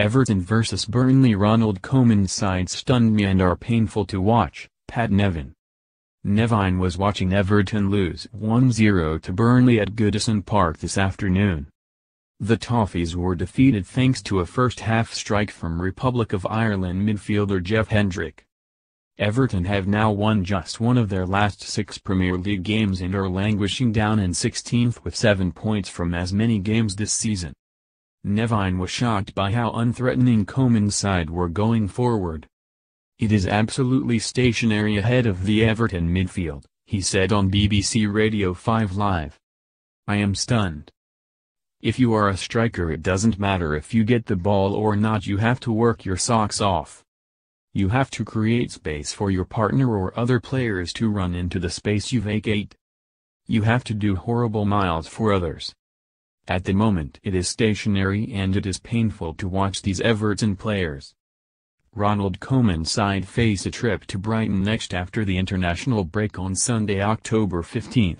Everton vs Burnley. Ronald Koeman's side stunned me and are painful to watch, Pat Nevin. Nevin was watching Everton lose 1-0 to Burnley at Goodison Park this afternoon. The Toffees were defeated thanks to a first-half strike from Republic of Ireland midfielder Jeff Hendrick. Everton have now won just one of their last 6 Premier League games and are languishing down in 16th with 7 points from as many games this season. Nevin was shocked by how unthreatening Koeman's side were going forward. "It is absolutely stationary ahead of the Everton midfield," he said on BBC Radio 5 Live. "I am stunned. If you are a striker, it doesn't matter if you get the ball or not, you have to work your socks off. You have to create space for your partner or other players to run into the space you vacate. You have to do horrible miles for others. At the moment it is stationary and it is painful to watch these Everton players." Ronald Koeman's side face a trip to Brighton next after the international break on Sunday, October 15.